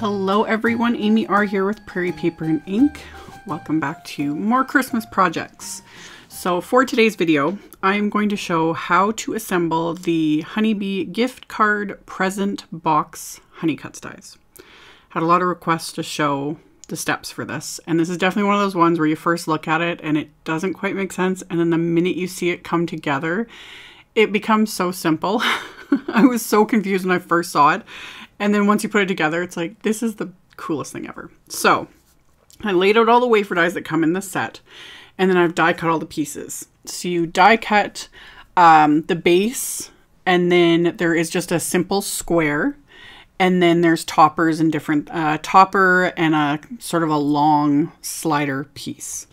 Hello everyone, Amy R here with Prairie Paper and Ink. Welcome back to more Christmas projects. So for today's video, I'm going to show how to assemble the Honey Bee Gift Card Present Box Honeycuts dies. Had a lot of requests to show the steps for this, and this is definitely one of those ones where you first look at it and it doesn't quite make sense, and then the minute you see it come together, it becomes so simple. I was so confused when I first saw it, and then once you put it together, it's like, this is the coolest thing ever. So I laid out all the wafer dies that come in the set, and then I've die cut all the pieces. So you die cut the base, and then there is just a simple square, and then there's toppers and different topper and a sort of a long slider piece.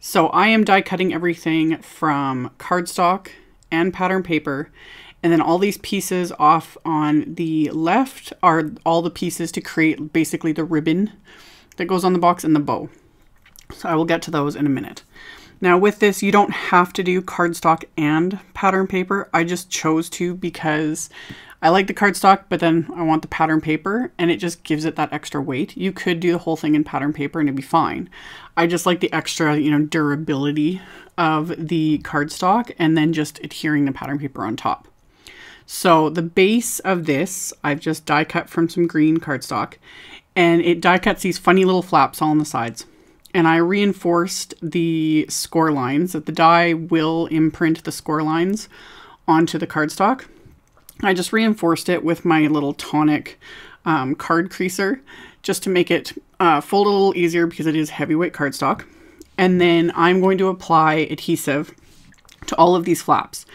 So I am die cutting everything from cardstock and pattern paper. And then all these pieces off on the left are all the pieces to create basically the ribbon that goes on the box and the bow. So I will get to those in a minute. Now with this, you don't have to do cardstock and pattern paper. I just chose to because I like the cardstock, but then I want the pattern paper and it just gives it that extra weight. You could do the whole thing in pattern paper and it'd be fine. I just like the extra, durability of the cardstock and then just adhering the pattern paper on top. So the base of this, I've just die cut from some green cardstock, and it die cuts these funny little flaps all on the sides. And I reinforced the score lines, that the die will imprint the score lines onto the cardstock. I just reinforced it with my little Tonic card creaser just to make it fold a little easier because it is heavyweight cardstock. And then I'm going to apply adhesive to all of these flaps.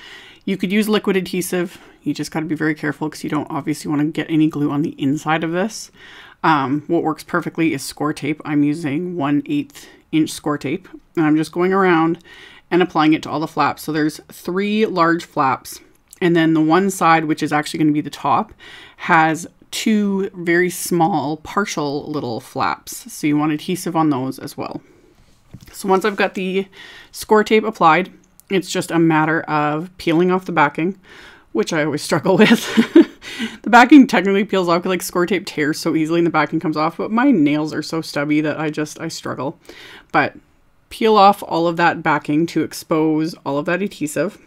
You could use liquid adhesive. You just got to be very careful because you don't obviously want to get any glue on the inside of this. What works perfectly is Scor-Tape. I'm using 1/8 inch Scor-Tape, and I'm just going around and applying it to all the flaps. So there's 3 large flaps, and then the one side, which is actually going to be the top, has 2 very small partial little flaps. So you want adhesive on those as well. So once I've got the Scor-Tape applied, it's just a matter of peeling off the backing, which I always struggle with. The backing technically peels off because Scor-Tape tears so easily and the backing comes off, but my nails are so stubby that I struggle. But peel off all of that backing to expose all of that adhesive.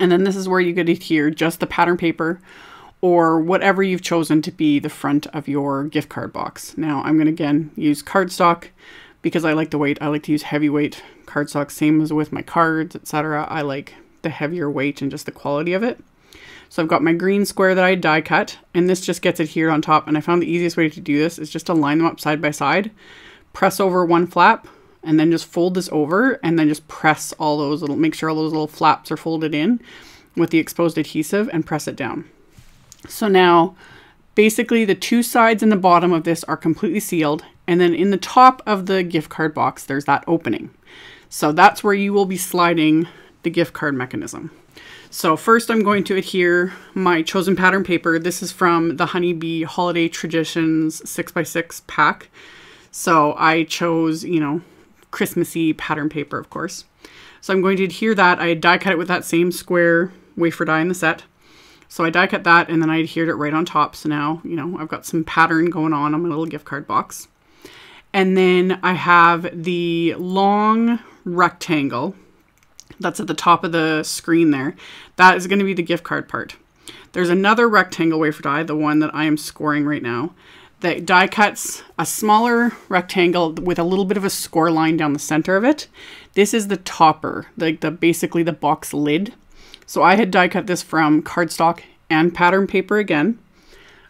And then this is where you could adhere just the pattern paper or whatever you've chosen to be the front of your gift card box. Now I'm going to again use cardstock, because I like the weight. I like to use heavyweight cardstock, same as with my cards, etc. I like the heavier weight and just the quality of it. So I've got my green square that I die cut, and this just gets adhered on top. And I found the easiest way to do this is just to line them up side by side, press over one flap, and then just fold this over, and then just press all those little, make sure all those little flaps are folded in with the exposed adhesive and press it down. So now basically the 2 sides and the bottom of this are completely sealed. And then in the top of the gift card box, there's that opening. So that's where you will be sliding the gift card mechanism. So first I'm going to adhere my chosen pattern paper. This is from the Honey Bee Holiday Traditions 6x6 pack. So I chose, Christmassy pattern paper, of course. So I'm going to adhere that. I die cut it with that same square wafer die in the set. So I die cut that and then I adhered it right on top. So now, I've got some pattern going on my little gift card box. And then I have the long rectangle that's at the top of the screen there. That is going to be the gift card part. There's another rectangle wafer die, the one that I am scoring right now, that die cuts a smaller rectangle with a little bit of a score line down the center of it. This is the topper, like basically the box lid. So I had die cut this from cardstock and pattern paper again.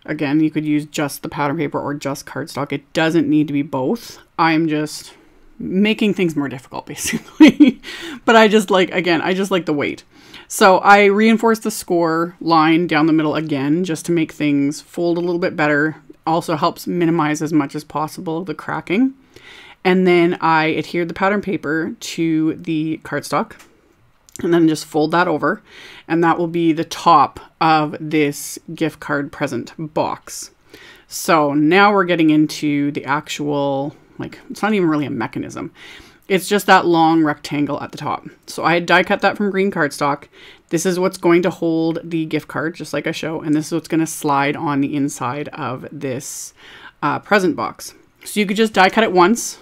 Again, you could use just the pattern paper or just cardstock. It doesn't need to be both. I'm just making things more difficult basically. But I just like the weight. So I reinforced the score line down the middle again, just to make things fold a little bit better. Also helps minimize as much as possible the cracking. And then I adhered the pattern paper to the cardstock. And then just fold that over, and that will be the top of this gift card present box. So now we're getting into the actual, it's not even really a mechanism. It's just that long rectangle at the top. So I die cut that from green cardstock. This is what's going to hold the gift card, just like I show, and this is what's going to slide on the inside of this present box. So you could just die cut it once,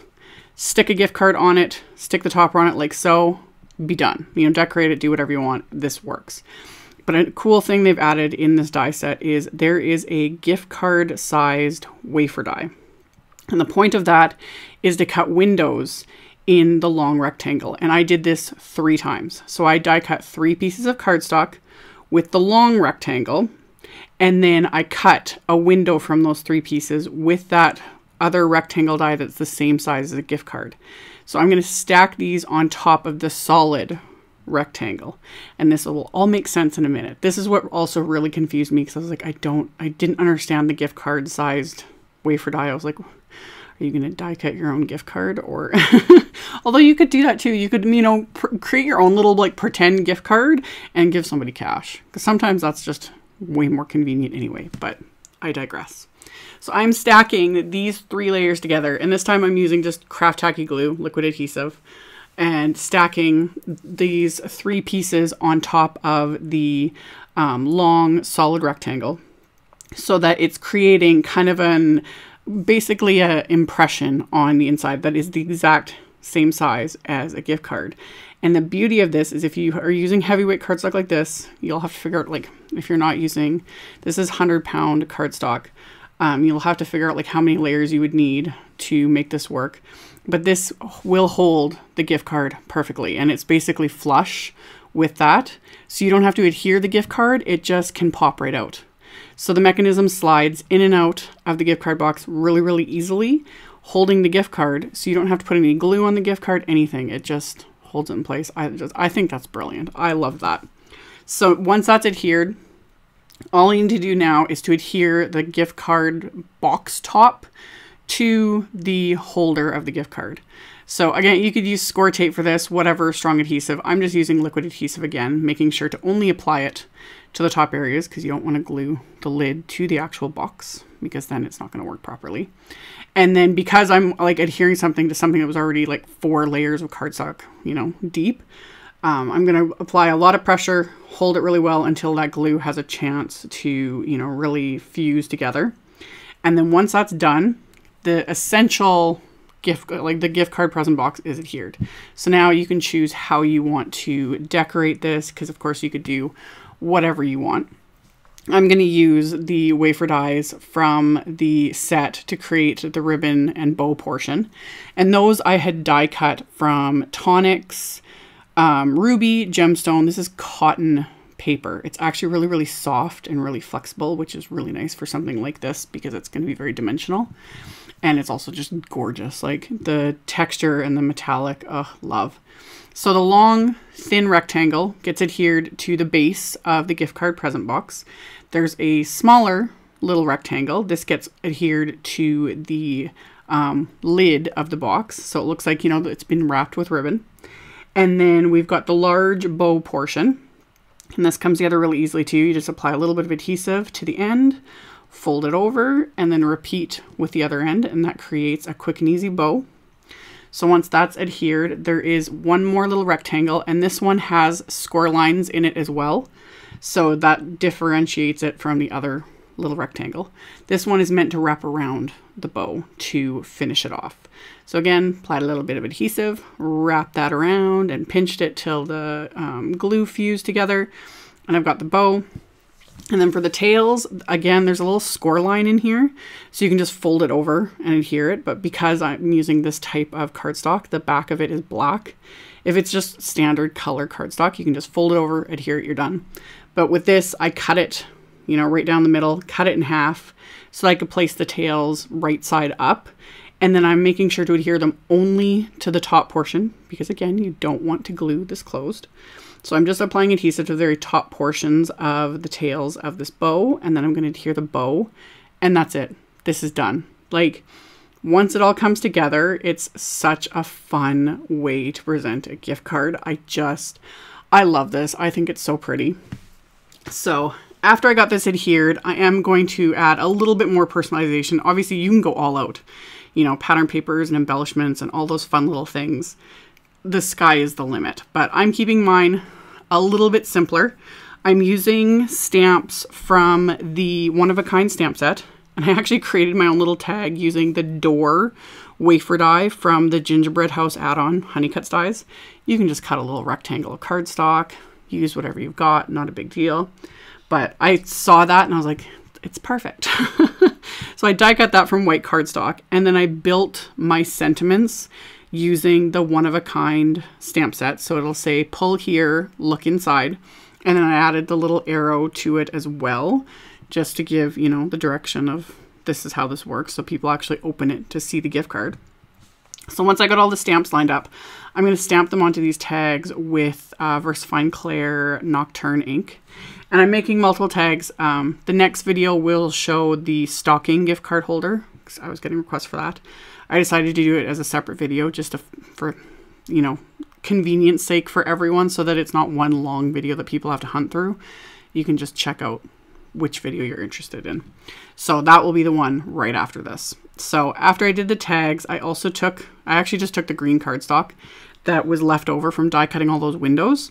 stick a gift card on it, stick the topper on it like so, be done. You know, decorate it, do whatever you want. This works. But a cool thing they've added in this die set is there is a gift card sized wafer die. And the point of that is to cut windows in the long rectangle. And I did this 3 times. So I die cut 3 pieces of cardstock with the long rectangle. And then I cut a window from those 3 pieces with that other rectangle die that's the same size as a gift card. So I'm going to stack these on top of the solid rectangle, and this will all make sense in a minute. This is what also really confused me, because I was like, I didn't understand the gift card sized wafer die. I was like, are you going to die cut your own gift card? Or although you could do that too. You could, you know, create your own little like pretend gift card and give somebody cash, because sometimes that's just way more convenient anyway, but I digress. So I'm stacking these 3 layers together, and this time I'm using just Craft Tacky Glue, liquid adhesive, and stacking these 3 pieces on top of the long solid rectangle so that it's creating kind of an, basically a impression on the inside that is the exact same size as a gift card. And the beauty of this is if you are using heavyweight cardstock like this, you'll have to figure out, like, if you're not using, this is 100-pound cardstock, you'll have to figure out like how many layers you would need to make this work. But this will hold the gift card perfectly, and it's basically flush with that. So you don't have to adhere the gift card, it just can pop right out. So the mechanism slides in and out of the gift card box really, really easily, holding the gift card. So you don't have to put any glue on the gift card, anything. It just holds it in place. I think that's brilliant. I love that. So once that's adhered, all you need to do now is to adhere the gift card box top to the holder of the gift card. So again, you could use Scor-Tape for this, whatever strong adhesive. I'm just using liquid adhesive again, making sure to only apply it to the top areas, because you don't want to glue the lid to the actual box, because then it's not going to work properly. And then because I'm like adhering something to something that was already like 4 layers of cardstock, you know, deep, I'm going to apply a lot of pressure, hold it really well until that glue has a chance to, you know, really fuse together. And then once that's done, the essential gift, like the gift card present box, is adhered. So now you can choose how you want to decorate this, because of course you could do whatever you want. I'm going to use the wafer dies from the set to create the ribbon and bow portion. And those I had die cut from Tonic's, Ruby Gemstone. This is cotton paper. It's actually really, really soft and really flexible, which is really nice for something like this, because it's going to be very dimensional. And it's also just gorgeous. Like the texture and the metallic, love. So the long, thin rectangle gets adhered to the base of the gift card present box. There's a smaller little rectangle. This gets adhered to the lid of the box. So it looks like, you know, it's been wrapped with ribbon. And then we've got the large bow portion. And this comes together really easily too. You just apply a little bit of adhesive to the end, fold it over, and then repeat with the other end. And that creates a quick and easy bow. So once that's adhered, there is one more little rectangle, and this one has score lines in it as well. So that differentiates it from the other little rectangle. This one is meant to wrap around the bow to finish it off. So again, applied a little bit of adhesive, wrapped that around and pinched it till the glue fused together. And I've got the bow. And then for the tails, again, there's a little score line in here, so you can just fold it over and adhere it. But because I'm using this type of cardstock, the back of it is black. If it's just standard color cardstock, you can just fold it over, adhere it, you're done. But with this, I cut it, you know, right down the middle, cut it in half so I could place the tails right side up. And then I'm making sure to adhere them only to the top portion, because again, you don't want to glue this closed. So I'm just applying adhesive to the very top portions of the tails of this bow, and then I'm going to adhere the bow, and that's it. This is done. Like, once it all comes together, it's such a fun way to present a gift card. I love this. I think it's so pretty. So after I got this adhered, I am going to add a little bit more personalization. Obviously, you can go all out, you know, pattern papers and embellishments and all those fun little things. The sky is the limit, but I'm keeping mine a little bit simpler. I'm using stamps from the one-of-a-kind stamp set, And I actually created my own little tag using the door wafer die from the Gingerbread House add-on Honeycuts dies. You can just cut a little rectangle of cardstock, use whatever you've got, not a big deal. But I saw that and I was like, it's perfect. So I die cut that from white cardstock, and then I built my sentiments using the one-of-a-kind stamp set. So it'll say pull here, look inside. And then I added the little arrow to it as well, just to give, you know, the direction of this is how this works. So people actually open it to see the gift card. So once I got all the stamps lined up, I'm going to stamp them onto these tags with VersaFine Claire Nocturne ink. And I'm making multiple tags. The next video will show the stocking gift card holder, because I was getting requests for that. I decided to do it as a separate video just to, for, you know, convenience sake for everyone, so that it's not one long video that people have to hunt through. You can just check out which video you're interested in. So that will be the one right after this. So after I did the tags, I actually just took the green cardstock that was left over from die cutting all those windows,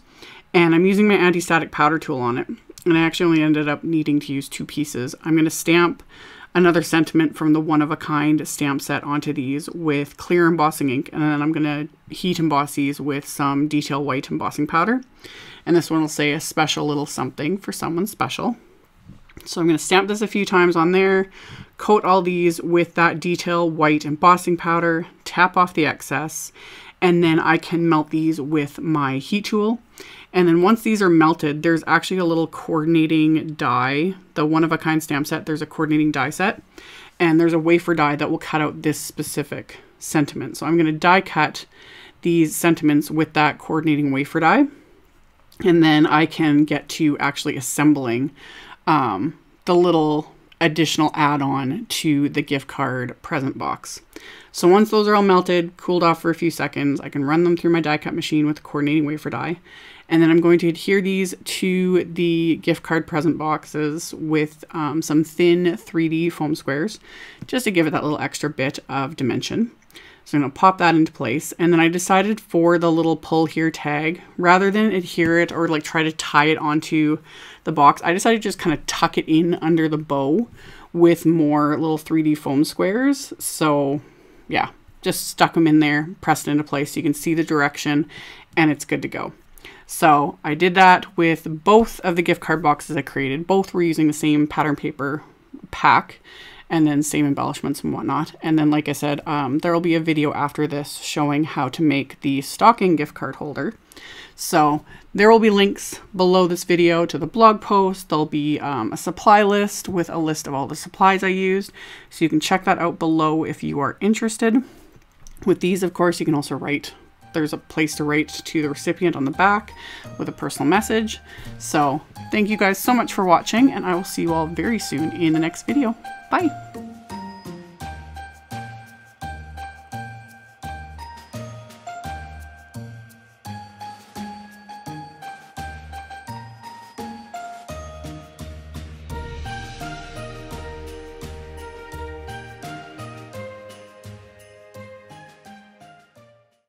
and I'm using my anti-static powder tool on it. And I actually only ended up needing to use two pieces. I'm going to stamp another sentiment from the one-of-a-kind stamp set onto these with clear embossing ink, and then I'm going to heat emboss these with some detail white embossing powder. And this one will say a special little something for someone special. So I'm going to stamp this a few times on there, coat all these with that detail white embossing powder, tap off the excess, and then I can melt these with my heat tool. And then once these are melted, there's actually a little coordinating die, the one-of-a-kind stamp set, there's a coordinating die set, and there's a wafer die that will cut out this specific sentiment. So I'm going to die cut these sentiments with that coordinating wafer die, and then I can get to actually assembling the little additional add-on to the gift card present box. So once those are all melted, cooled off for a few seconds, I can run them through my die cut machine with the coordinating wafer die. And then I'm going to adhere these to the gift card present boxes with some thin 3D foam squares, just to give it that little extra bit of dimension. So I'm going to pop that into place. And then I decided for the little pull here tag, rather than adhere it or like try to tie it onto the box, I decided to just kind of tuck it in under the bow with more little 3D foam squares. So yeah, just stuck them in there, pressed it into place so you can see the direction, and it's good to go. So I did that with both of the gift card boxes I created. Both were using the same pattern paper pack, and then same embellishments and whatnot. And then, like I said, there'll be a video after this showing how to make the stocking gift card holder. So there will be links below this video to the blog post. There'll be a supply list with a list of all the supplies I used. So you can check that out below if you are interested. With these, of course, you can also write. There's a place to write to the recipient on the back with a personal message. So thank you guys so much for watching, and I will see you all very soon in the next video. Bye.